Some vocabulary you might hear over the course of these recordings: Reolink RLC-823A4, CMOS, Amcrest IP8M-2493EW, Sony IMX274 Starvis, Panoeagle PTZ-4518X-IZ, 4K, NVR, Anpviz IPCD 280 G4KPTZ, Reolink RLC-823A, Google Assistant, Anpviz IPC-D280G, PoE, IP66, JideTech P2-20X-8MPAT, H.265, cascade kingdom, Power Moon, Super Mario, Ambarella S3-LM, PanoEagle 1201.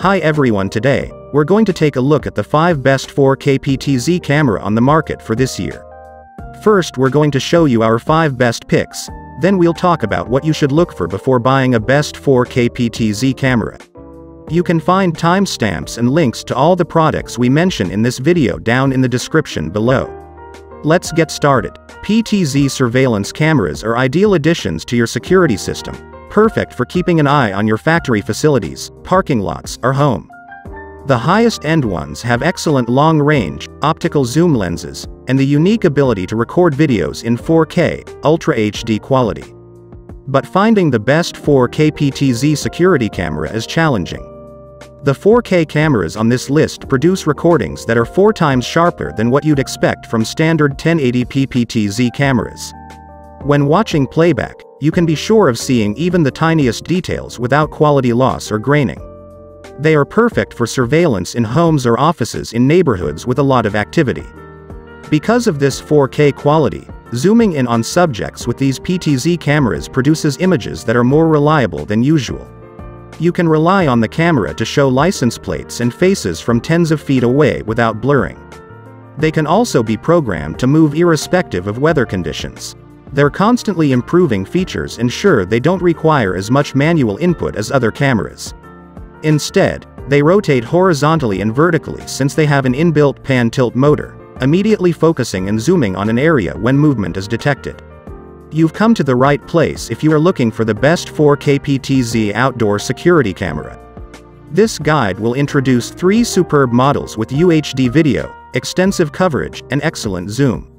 Hi everyone, today we're going to take a look at the 5 best 4KPTZ camera on the market for this year. First, we're going to show you our 5 best picks, then we'll talk about what you should look for before buying a best 4KPTZ camera. You can find timestamps and links to all the products we mention in this video down in the description below. Let's get started. PTZ surveillance cameras are ideal additions to your security system. Perfect for keeping an eye on your factory facilities, parking lots, or home. The highest-end ones have excellent long-range, optical zoom lenses, and the unique ability to record videos in 4K, Ultra HD quality. But finding the best 4KPTZ security camera is challenging. The 4K cameras on this list produce recordings that are 4 times sharper than what you'd expect from standard 1080p PTZ cameras. When watching playback, you can be sure of seeing even the tiniest details without quality loss or graining. They are perfect for surveillance in homes or offices in neighborhoods with a lot of activity. Because of this 4K quality, zooming in on subjects with these PTZ cameras produces images that are more reliable than usual. You can rely on the camera to show license plates and faces from tens of feet away without blurring. They can also be programmed to move irrespective of weather conditions. Their constantly improving features ensure they don't require as much manual input as other cameras. Instead, they rotate horizontally and vertically since they have an inbuilt pan-tilt motor, immediately focusing and zooming on an area when movement is detected. You've come to the right place if you are looking for the best 4KPTZ outdoor security camera. This guide will introduce 3 superb models with UHD video, extensive coverage, and excellent zoom.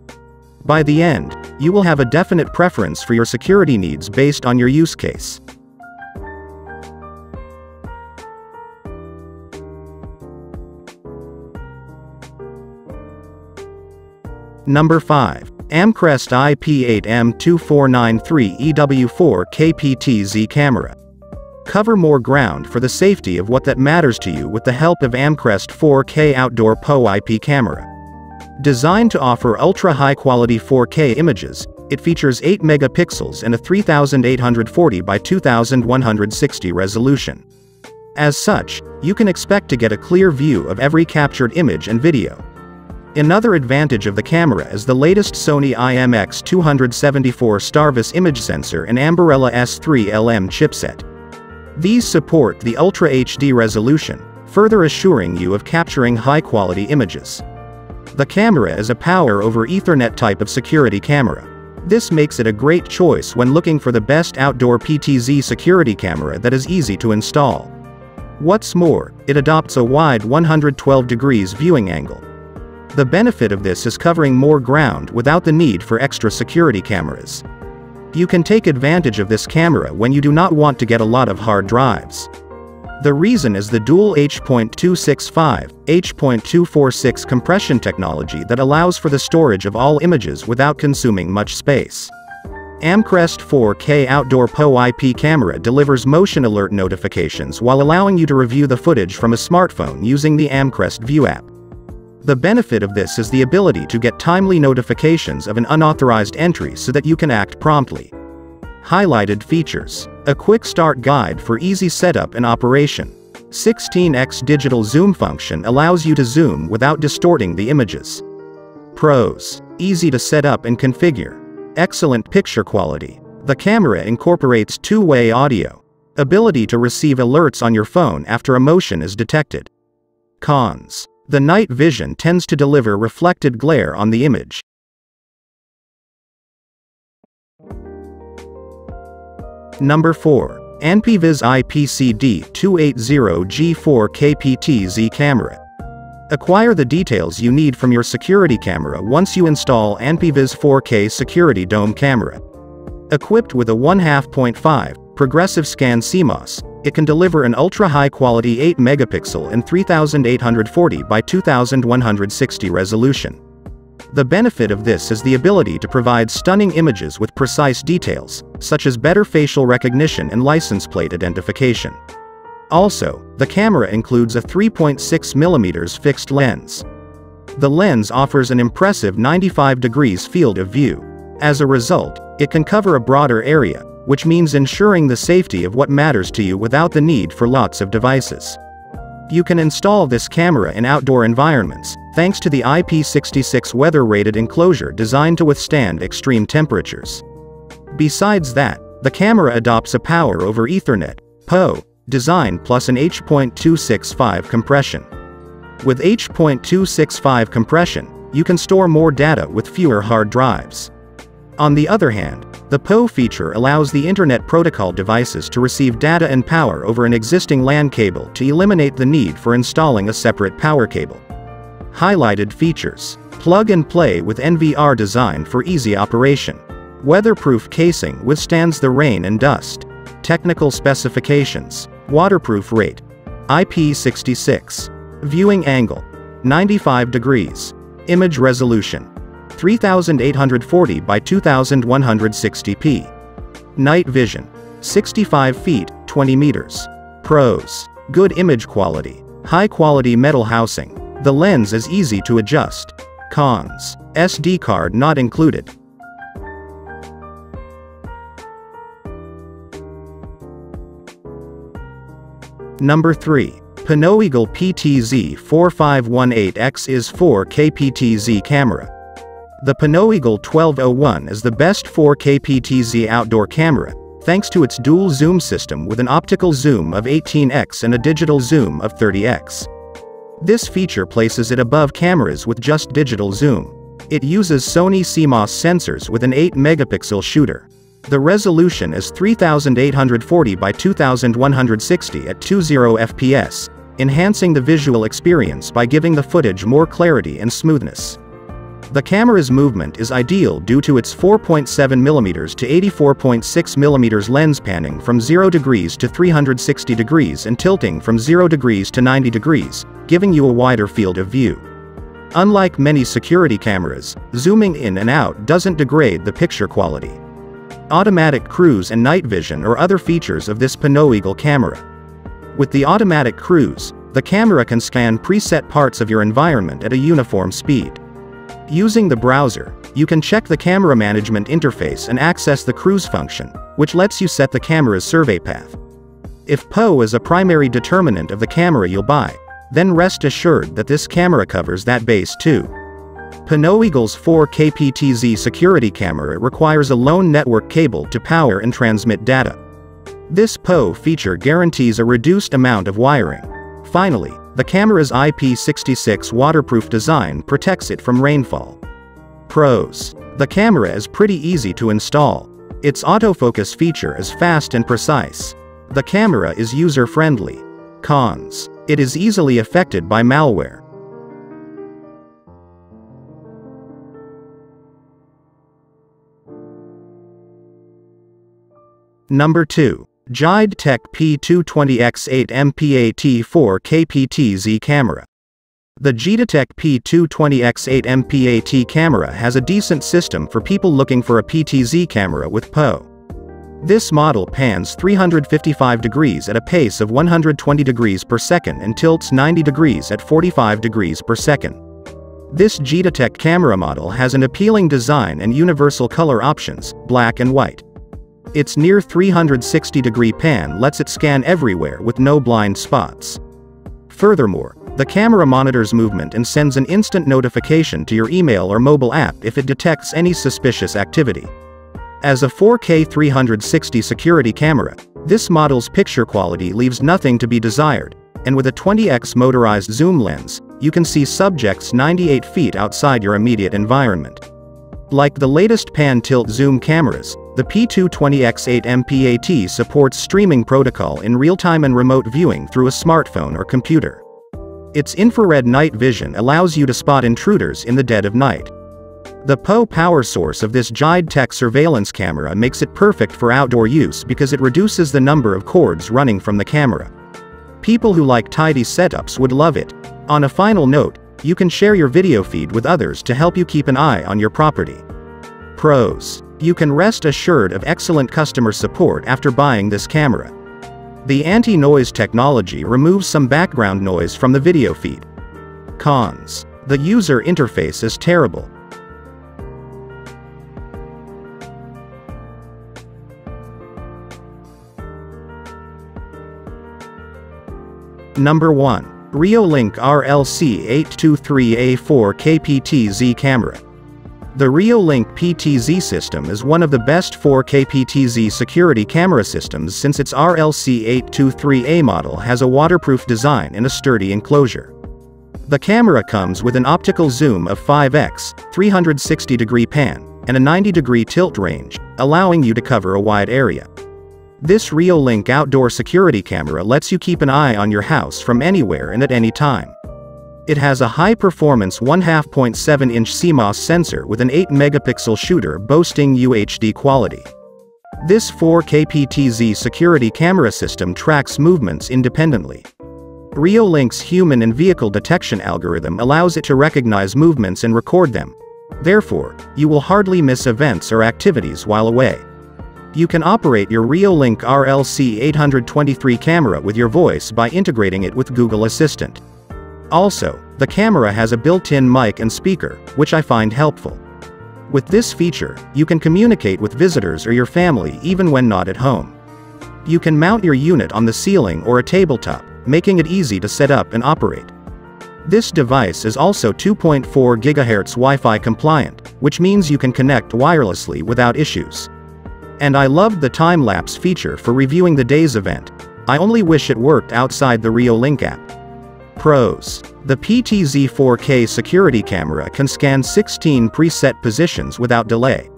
By the end, you will have a definite preference for your security needs based on your use case. Number 5. Amcrest IP8M-2493EW4KPTZ camera. Cover more ground for the safety of what that matters to you with the help of Amcrest 4K outdoor POIP camera. Designed to offer ultra-high-quality 4K images, it features 8 megapixels and a 3840 by 2160 resolution. As such, you can expect to get a clear view of every captured image and video. Another advantage of the camera is the latest Sony IMX274 Starvis image sensor and Ambarella S3-LM chipset. These support the Ultra HD resolution, further assuring you of capturing high-quality images. The camera is a power over Ethernet type of security camera. This makes it a great choice when looking for the best outdoor PTZ security camera that is easy to install. What's more, it adopts a wide 112 degrees viewing angle. The benefit of this is covering more ground without the need for extra security cameras. You can take advantage of this camera when you do not want to get a lot of hard drives. The reason is the dual H.265, H.246 compression technology that allows for the storage of all images without consuming much space. Amcrest 4K outdoor POIP camera delivers motion alert notifications while allowing you to review the footage from a smartphone using the Amcrest View app. The benefit of this is the ability to get timely notifications of an unauthorized entry so that you can act promptly. Highlighted features. A quick start guide for easy setup and operation. 16x digital zoom function allows you to zoom without distorting the images. Pros. Easy to set up and configure. Excellent picture quality. The camera incorporates 2-way audio. Ability to receive alerts on your phone after a motion is detected. Cons. The night vision tends to deliver reflected glare on the image. Number 4. Anpviz IPCD 280 G4KPTZ camera. Acquire the details you need from your security camera once you install Anpviz 4K Security Dome camera. Equipped with a 1/2.5 progressive scan CMOS, it can deliver an ultra-high-quality 8 megapixel and 3840 by 2160 resolution. The benefit of this is the ability to provide stunning images with precise details, such as better facial recognition and license plate identification. Also, the camera includes a 3.6mm fixed lens. The lens offers an impressive 95 degrees field of view. As a result, it can cover a broader area, which means ensuring the safety of what matters to you without the need for lots of devices. You can install this camera in outdoor environments, thanks to the IP66 weather-rated enclosure designed to withstand extreme temperatures. Besides that, the camera adopts a power over Ethernet (PoE) design plus an H.265 compression. With H.265 compression, you can store more data with fewer hard drives. On the other hand, the PoE feature allows the Internet Protocol devices to receive data and power over an existing LAN cable to eliminate the need for installing a separate power cable. Highlighted features: plug and play with NVR design for easy operation. Weatherproof casing withstands the rain and dust. Technical specifications: waterproof rate IP66. Viewing angle 95 degrees. Image resolution 3840 by 2160p. Night vision 65 feet 20 meters. Pros: good image quality, high quality metal housing. The lens is easy to adjust. Cons: SD card not included. Number 3. PanoEagle PTZ-4518X-4KPTZ camera. The PanoEagle 1201 is the best 4KPTZ outdoor camera, thanks to its dual zoom system with an optical zoom of 18x and a digital zoom of 30x. This feature places it above cameras with just digital zoom. It uses Sony CMOS sensors with an 8-megapixel shooter. The resolution is 3840 by 2160 at 20 fps, enhancing the visual experience by giving the footage more clarity and smoothness. The camera's movement is ideal due to its 4.7mm to 84.6mm lens panning from 0 degrees to 360 degrees and tilting from 0 degrees to 90 degrees, giving you a wider field of view. Unlike many security cameras, zooming in and out doesn't degrade the picture quality. Automatic cruise and night vision are other features of this PanoEagle camera. With the automatic cruise, the camera can scan preset parts of your environment at a uniform speed. Using the browser, you can check the camera management interface and access the cruise function, which lets you set the camera's survey path. If PoE is a primary determinant of the camera you'll buy, then rest assured that this camera covers that base too. PanoEagle's 4KPTZ security camera requires a lone network cable to power and transmit data. This PoE feature guarantees a reduced amount of wiring. Finally, the camera's IP66 waterproof design protects it from rainfall. Pros: the camera is pretty easy to install. Its autofocus feature is fast and precise. The camera is user-friendly. Cons: it is easily affected by malware. Number 2. JideTech P2-20X-8MPAT 4KPTZ camera. The JideTech P2-20X-8MPAT camera has a decent system for people looking for a PTZ camera with PoE. This model pans 355 degrees at a pace of 120 degrees per second and tilts 90 degrees at 45 degrees per second. This JideTech camera model has an appealing design and universal color options, black and white. Its near 360-degree pan lets it scan everywhere with no blind spots. Furthermore, the camera monitors movement and sends an instant notification to your email or mobile app if it detects any suspicious activity. As a 4K 360 security camera, this model's picture quality leaves nothing to be desired, and with a 20x motorized zoom lens, you can see subjects 98 feet outside your immediate environment. Like the latest pan-tilt-zoom cameras, the P2-20X-8MPAT supports streaming protocol in real-time and remote viewing through a smartphone or computer. Its infrared night vision allows you to spot intruders in the dead of night. The PoE power source of this JideTech surveillance camera makes it perfect for outdoor use because it reduces the number of cords running from the camera. People who like tidy setups would love it. On a final note, you can share your video feed with others to help you keep an eye on your property. Pros: you can rest assured of excellent customer support after buying this camera. The anti-noise technology removes some background noise from the video feed. Cons: the user interface is terrible. Number 1. Reolink RLC-823A4 KPTZ camera. The Reolink PTZ system is one of the best 4KPTZ security camera systems since its RLC-823A model has a waterproof design and a sturdy enclosure. The camera comes with an optical zoom of 5x, 360-degree pan, and a 90-degree tilt range, allowing you to cover a wide area. This Reolink outdoor security camera lets you keep an eye on your house from anywhere and at any time. It has a high-performance 1/2.7-inch CMOS sensor with an 8-megapixel shooter boasting UHD quality. This 4KPTZ security camera system tracks movements independently. Reolink's human and vehicle detection algorithm allows it to recognize movements and record them. Therefore, you will hardly miss events or activities while away. You can operate your Reolink RLC-823 camera with your voice by integrating it with Google Assistant. Also, the camera has a built-in mic and speaker, which I find helpful. With this feature, you can communicate with visitors or your family even when not at home. You can mount your unit on the ceiling or a tabletop, making it easy to set up and operate. This device is also 2.4 GHz Wi-Fi compliant, which means you can connect wirelessly without issues. And I loved the time-lapse feature for reviewing the day's event. I only wish it worked outside the Reolink app. Pros. The PTZ 4K security camera can scan 16 preset positions without delay.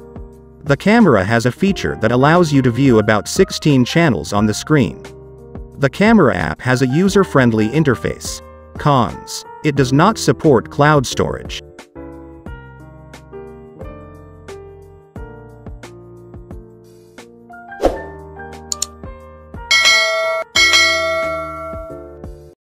The camera has a feature that allows you to view about 16 channels on the screen. The camera app has a user-friendly interface. Cons. It does not support cloud storage.